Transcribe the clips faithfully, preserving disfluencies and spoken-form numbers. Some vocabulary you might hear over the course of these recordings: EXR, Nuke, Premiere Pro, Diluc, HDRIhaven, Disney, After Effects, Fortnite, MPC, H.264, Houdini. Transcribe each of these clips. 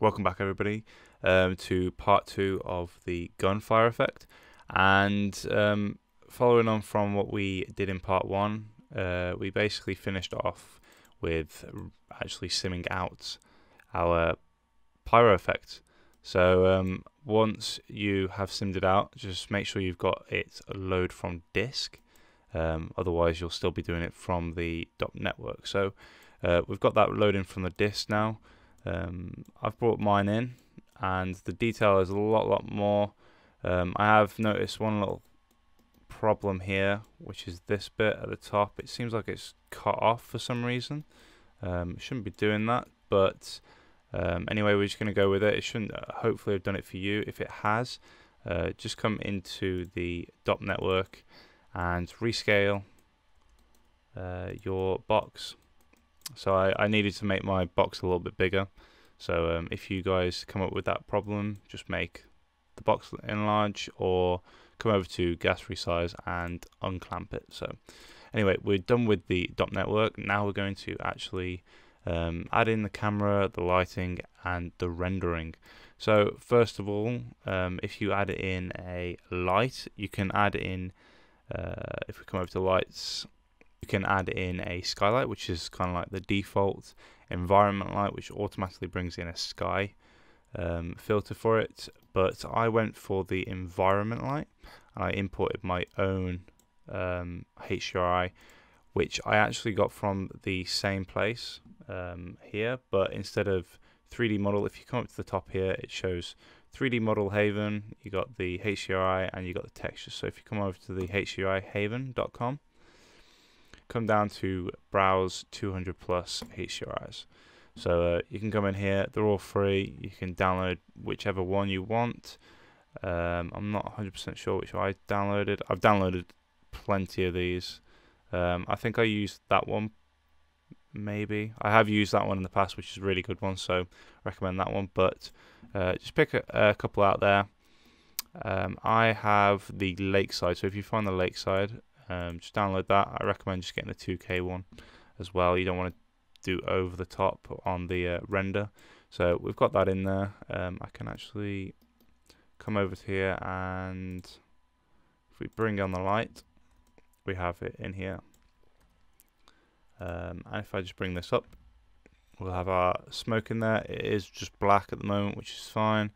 Welcome back, everybody, um, to part two of the gunfire effect. And um, following on from what we did in part one, uh, we basically finished off with actually simming out our pyro effect. So um, once you have simmed it out, just make sure you've got it load from disk. Um, otherwise, you'll still be doing it from the dot network. So uh, we've got that loading from the disk now. Um, I've brought mine in, and the detail is a lot, lot more. Um, I have noticed one little problem here, which is this bit at the top. It seems like it's cut off for some reason. Um, shouldn't be doing that, but um, anyway, we're just going to go with it. It shouldn't hopefully have done it for you. If it has, uh, just come into the dot network and rescale uh, your box. So I, I needed to make my box a little bit bigger. So um, if you guys come up with that problem, just make the box enlarge or come over to gas resize and unclamp it. So anyway, we're done with the dot network. Now we're going to actually um, add in the camera, the lighting, and the rendering. So first of all, um, if you add in a light, you can add in, uh, if we come over to lights, you can add in a skylight, which is kind of like the default environment light, which automatically brings in a sky um, filter for it. But I went for the environment light, and I imported my own um, H D R I, which I actually got from the same place um, here. But instead of three D model, if you come up to the top here, it shows three D model Haven. You got the H D R I and you got the texture. So if you come over to the H D R I haven dot com. Come down to browse two hundred plus H D R Is. So uh, you can come in here, they're all free, you can download whichever one you want. Um, I'm not one hundred percent sure which I downloaded. I've downloaded plenty of these. Um, I think I used that one, maybe. I have used that one in the past, which is a really good one, so recommend that one. But uh, just pick a, a couple out there. Um, I have the Lakeside, so if you find the Lakeside, Um, just download that. I recommend just getting the two K one as well. You don't want to do over the top on the uh, render. So we've got that in there. Um, I can actually come over to here, and if we bring on the light, we have it in here. Um, and if I just bring this up, we'll have our smoke in there. It is just black at the moment, which is fine.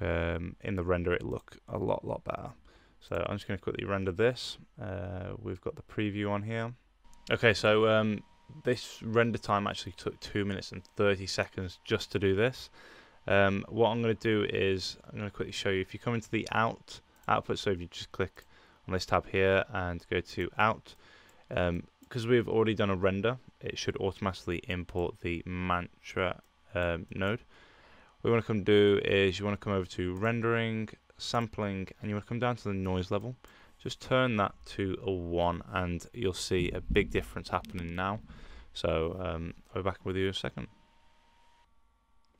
Um, in the render, it look a lot, lot better. So I'm just going to quickly render this. Uh, we've got the preview on here. Okay, so um, this render time actually took two minutes and thirty seconds just to do this. Um, what I'm going to do is I'm going to quickly show you. If you come into the out output, so if you just click on this tab here and go to out, because um, we've already done a render, it should automatically import the mantra um, node. What we want to come do is you want to come over to rendering, sampling, and you want to come down to the noise level. Just turn that to a one, and you'll see a big difference happening now. So um, I'll be back with you in a second.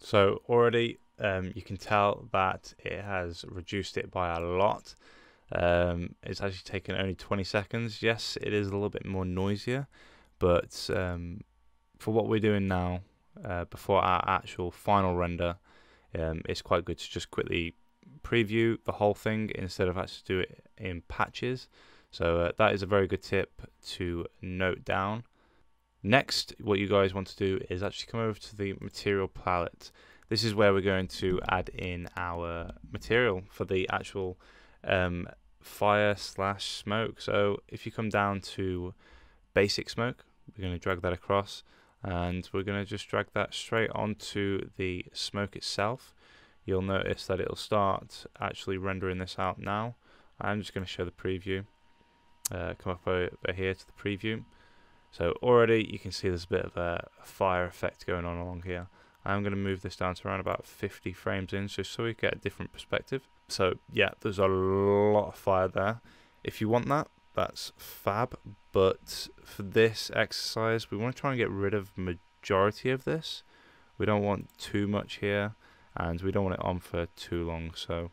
So already um, you can tell that it has reduced it by a lot. Um, it's actually taken only twenty seconds. Yes, it is a little bit more noisier, but um, for what we're doing now, uh, before our actual final render, um, it's quite good to just quickly preview the whole thing instead of actually do it in patches. So uh, that is a very good tip to note down. Next, what you guys want to do is actually come over to the material palette. This is where we're going to add in our material for the actual um, fire slash smoke. So if you come down to basic smoke, we're going to drag that across, and we're going to just drag that straight onto the smoke itself. You'll notice that it'll start actually rendering this out now. I'm just going to show the preview. Uh, come up over here to the preview. So already you can see there's a bit of a fire effect going on along here. I'm going to move this down to around about fifty frames in, so, so we get a different perspective. So yeah, there's a lot of fire there. If you want that, that's fab. But for this exercise, we want to try and get rid of majority of this. We don't want too much here, and we don't want it on for too long, so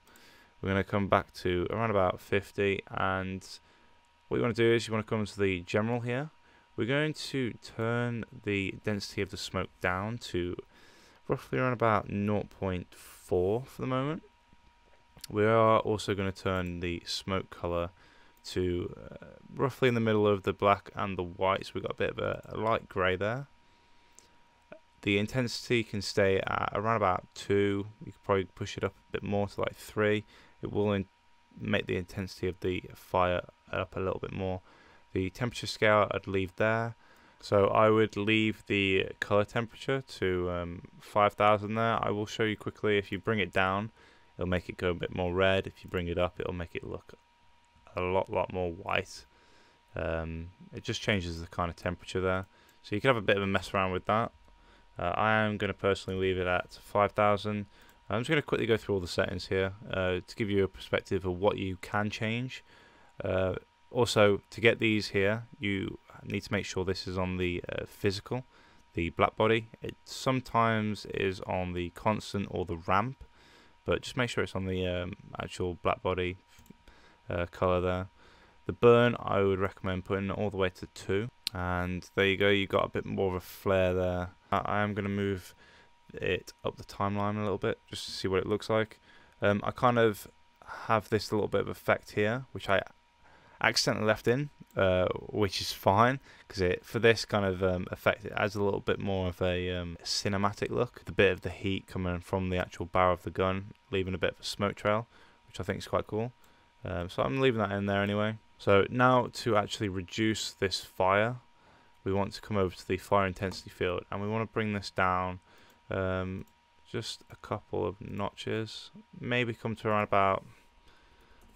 we're going to come back to around about fifty, and what you want to do is you want to come to the general here. We're going to turn the density of the smoke down to roughly around about zero point four for the moment. We are also going to turn the smoke color to uh, roughly in the middle of the black and the white, so we've got a bit of a, a light grey there. The intensity can stay at around about two. You could probably push it up a bit more to like three. It will in make the intensity of the fire up a little bit more. The temperature scale I'd leave there. So I would leave the color temperature to um, five thousand there. I will show you quickly. If you bring it down, it'll make it go a bit more red. If you bring it up, it'll make it look a lot, lot more white. Um, it just changes the kind of temperature there. So you can have a bit of a mess around with that. Uh, I am going to personally leave it at five thousand. I'm just going to quickly go through all the settings here uh, to give you a perspective of what you can change. Uh, also, to get these here, you need to make sure this is on the uh, physical, the black body. It sometimes is on the constant or the ramp, but just make sure it's on the um, actual black body uh, color there. The burn, I would recommend putting it all the way to two. And there you go, you got a bit more of a flare there. I am going to move it up the timeline a little bit just to see what it looks like. Um, I kind of have this little bit of effect here, which I accidentally left in, uh, which is fine because it for this kind of um, effect it adds a little bit more of a um, cinematic look. The bit of the heat coming from the actual barrel of the gun, leaving a bit of a smoke trail, which I think is quite cool. Um, so I'm leaving that in there anyway. So now to actually reduce this fire, we want to come over to the fire intensity field and we want to bring this down um, just a couple of notches, maybe come to around about,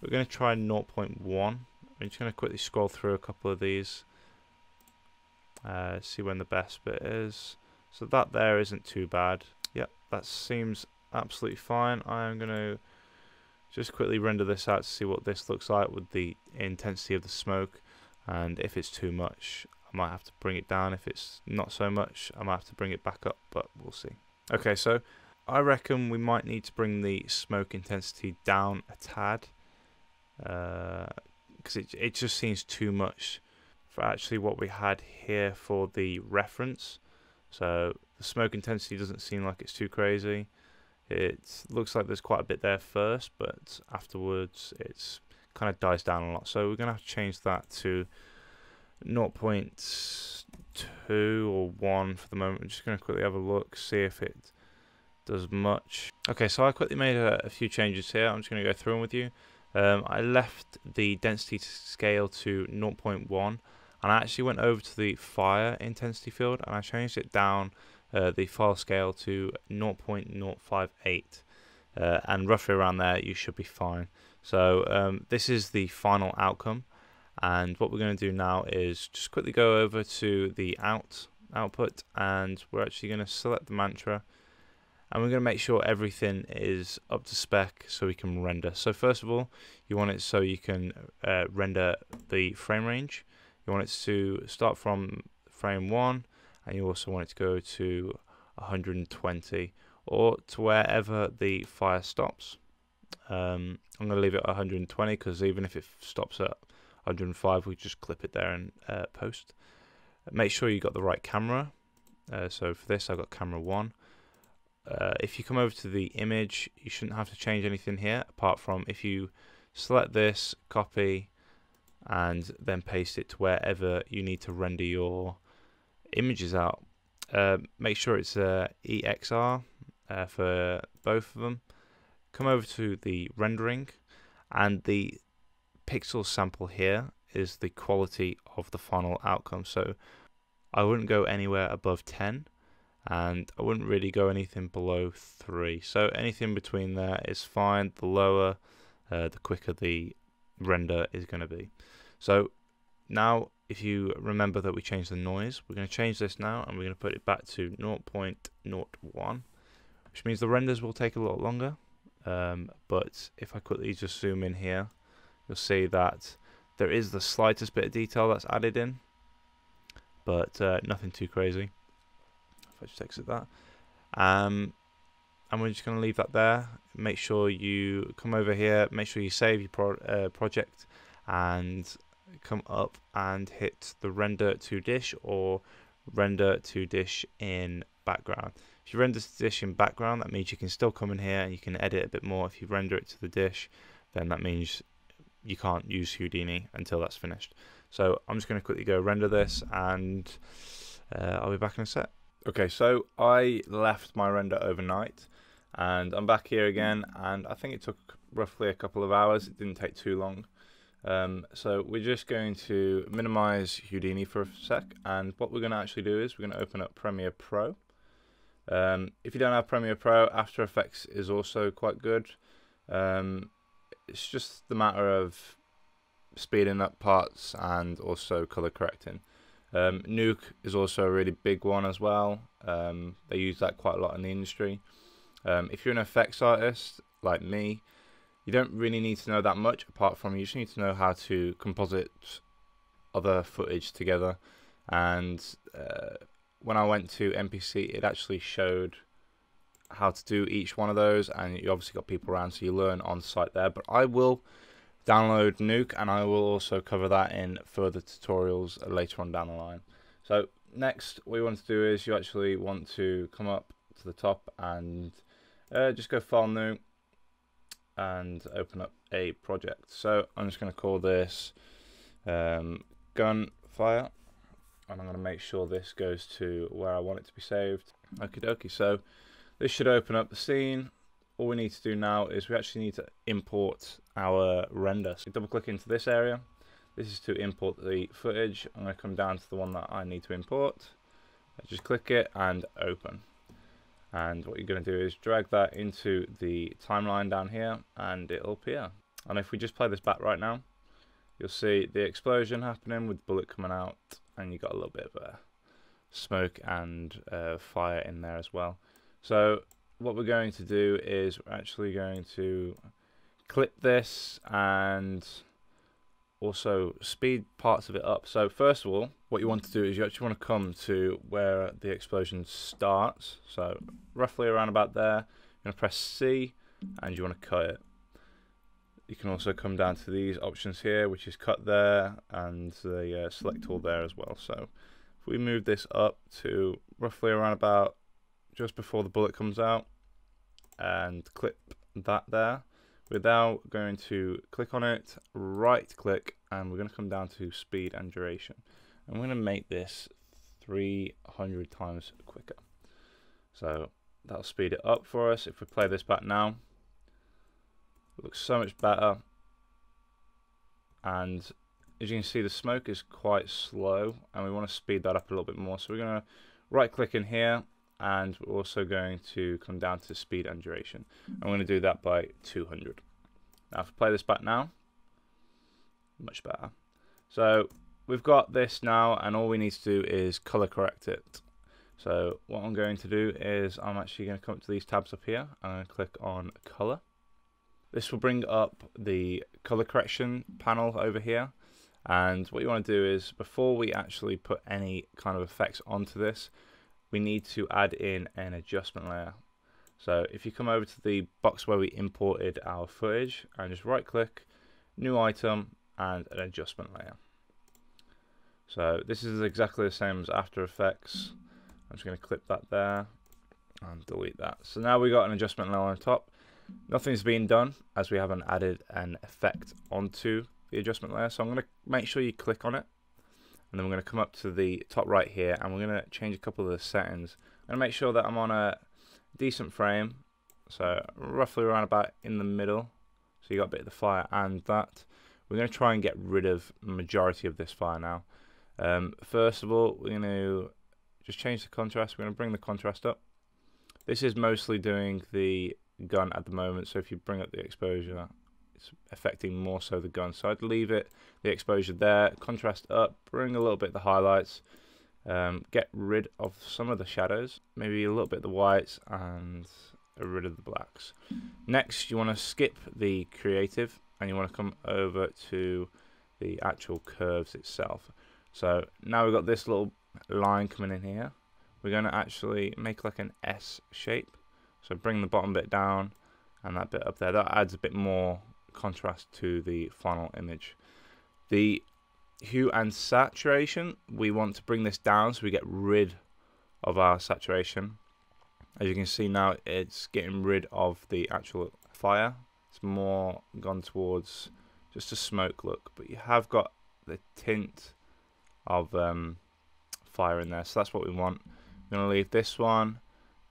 we're going to try zero point one. I'm just going to quickly scroll through a couple of these, uh, see when the best bit is. So that there isn't too bad. Yep, that seems absolutely fine. I'm going to just quickly render this out to see what this looks like with the intensity of the smoke, and if it's too much I might have to bring it down. If it's not so much I might have to bring it back up, but we'll see. Okay, so I reckon we might need to bring the smoke intensity down a tad because uh, it, it just seems too much for actually what we had here for the reference. So the smoke intensity doesn't seem like it's too crazy. It looks like there's quite a bit there first, but afterwards it's kind of dies down a lot. So we're going to have to change that to zero point two or one for the moment. I'm just going to quickly have a look, see if it does much. Okay, so I quickly made a, a few changes here. I'm just going to go through them with you. Um, I left the density scale to zero point one, and I actually went over to the fire intensity field, and I changed it down Uh, the file scale to zero point zero five eight, uh, and roughly around there you should be fine. So um, this is the final outcome, and what we're going to do now is just quickly go over to the out output, and we're actually going to select the mantra, and we're going to make sure everything is up to spec so we can render. So first of all, you want it so you can uh, render the frame range. You want it to start from frame one, and you also want it to go to one hundred twenty or to wherever the fire stops. Um, I'm going to leave it at one hundred twenty because even if it stops at one hundred five, we just clip it there and uh, post. Make sure you got the right camera. Uh, so for this, I've got camera one. Uh, if you come over to the image, you shouldn't have to change anything here apart from if you select this, copy, and then paste it to wherever you need to render your images out. Uh, make sure it's uh, E X R uh, for both of them. Come over to the rendering, and the pixel sample here is the quality of the final outcome. So I wouldn't go anywhere above ten, and I wouldn't really go anything below three. So anything between there is fine. The lower, uh, the quicker the render is going to be. So now, if you remember that we changed the noise, we're going to change this now, and we're going to put it back to zero point zero one, which means the renders will take a lot longer. Um, but if I quickly just zoom in here, you'll see that there is the slightest bit of detail that's added in, but uh, nothing too crazy. If I just exit that, um, and we're just going to leave that there. Make sure you come over here, make sure you save your pro uh, project, and come up and hit the render to dish or render to dish in background. If you render this dish in background, that means you can still come in here and you can edit a bit more. If you render it to the dish, then that means you can't use Houdini until that's finished. So I'm just going to quickly go render this, and uh, I'll be back in a sec. Okay, so I left my render overnight, and I'm back here again, and I think it took roughly a couple of hours. It didn't take too long. Um, so we're just going to minimize Houdini for a sec, and what we're going to actually do is we're going to open up Premiere Pro. Um, if you don't have Premiere Pro, After Effects is also quite good. Um, it's just the matter of speeding up parts and also color correcting. Um, Nuke is also a really big one as well. Um, they use that quite a lot in the industry. Um, if you're an effects artist like me, you don't really need to know that much apart from you just need to know how to composite other footage together. And uh, when I went to M P C, it actually showed how to do each one of those, and you obviously got people around, so you learn on site there. But I will download Nuke, and I will also cover that in further tutorials later on down the line. So next, what you want to do is you actually want to come up to the top and uh, just go File, New, and open up a project. So I'm just going to call this um, Gunfire, and I'm going to make sure this goes to where I want it to be saved. Okie dokie, so this should open up the scene. All we need to do now is we actually need to import our render. So double click into this area. This is to import the footage. I'm going to come down to the one that I need to import. I just click it and open. And what you're going to do is drag that into the timeline down here, and it'll appear. And if we just play this back right now, you'll see the explosion happening with the bullet coming out, and you got a little bit of a smoke and uh, fire in there as well. So what we're going to do is we're actually going to clip this and also speed parts of it up. So first of all, what you want to do is you actually want to come to where the explosion starts. So roughly around about there, you're going to press C and you want to cut it. You can also come down to these options here, which is cut there and the uh, select tool there as well. So if we move this up to roughly around about just before the bullet comes out, and clip that there. We're now going to click on it, right click, and we're going to come down to speed and duration. And we're going to make this three hundred times quicker. So that'll speed it up for us. If we play this back now, it looks so much better. And as you can see, the smoke is quite slow, and we want to speed that up a little bit more. So we're going to right click in here, and we're also going to come down to speed and duration. I'm going to do that by two hundred. Now if we play this back now, much better. So we've got this now, and all we need to do is color correct it. So what I'm going to do is I'm actually going to come up to these tabs up here, and I'm going to click on color. This will bring up the color correction panel over here. And what you want to do is before we actually put any kind of effects onto this, we need to add in an adjustment layer. So if you come over to the box where we imported our footage, and just right click, new item, and an adjustment layer. So this is exactly the same as After Effects. I'm just going to clip that there and delete that. So now we've got an adjustment layer on top. Nothing's been done as we haven't added an effect onto the adjustment layer. So I'm going to make sure you click on it. And then we're going to come up to the top right here, and we're going to change a couple of the settings. I'm going to make sure that I'm on a decent frame, so roughly around about in the middle. So you got a bit of the fire and that. We're going to try and get rid of the majority of this fire now. Um, first of all, we're going to just change the contrast. We're going to bring the contrast up. This is mostly doing the gun at the moment, so if you bring up the exposure, it's affecting more so the gun, so I'd leave it the exposure there, contrast up, bring a little bit of the highlights, um, get rid of some of the shadows, maybe a little bit of the whites, and rid of the blacks. Next, you want to skip the creative, and you want to come over to the actual curves itself. So now we've got this little line coming in here. We're going to actually make like an S shape, so bring the bottom bit down and that bit up there. That adds a bit more contrast to the final image. The hue and saturation, we want to bring this down so we get rid of our saturation, As you can see now, it's getting rid of the actual fire. It's more gone towards just a smoke look, but you have got the tint of um, fire in there, so that's what we want. We're going to leave this one.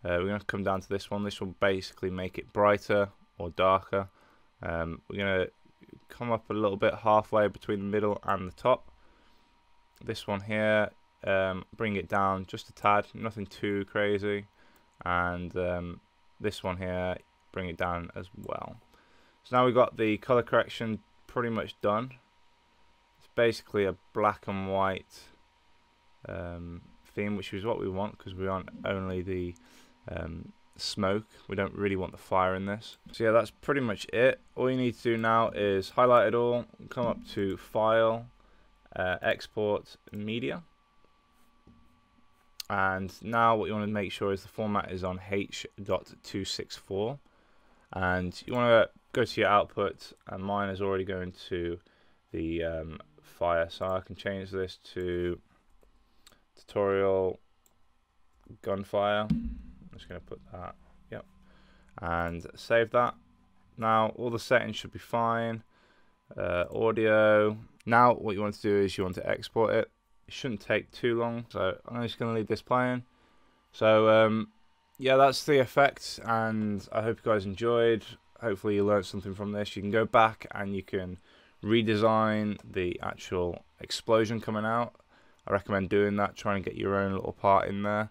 Uh, we're going to come down to this one. This will basically make it brighter or darker. Um, we're going to come up a little bit halfway between the middle and the top. This one here, um, bring it down just a tad, nothing too crazy. And um, this one here, bring it down as well. So now we've got the color correction pretty much done. It's basically a black and white um, theme, which is what we want, because we want only the um, smoke. We don't really want the fire in this. So yeah, that's pretty much it. All you need to do now is highlight it all, come up to File, uh, Export, Media. And now what you want to make sure is the format is on H dot two six four, and you want to go to your output, and mine is already going to the um, fire, so I can change this to tutorial gunfire. I'm just going to put that, yep, and save that. Now all the settings should be fine. Uh, audio. Now what you want to do is you want to export it. It shouldn't take too long, so I'm just going to leave this playing. So um, yeah, that's the effects, and I hope you guys enjoyed. Hopefully you learned something from this. You can go back and you can redesign the actual explosion coming out. I recommend doing that. Try and get your own little part in there,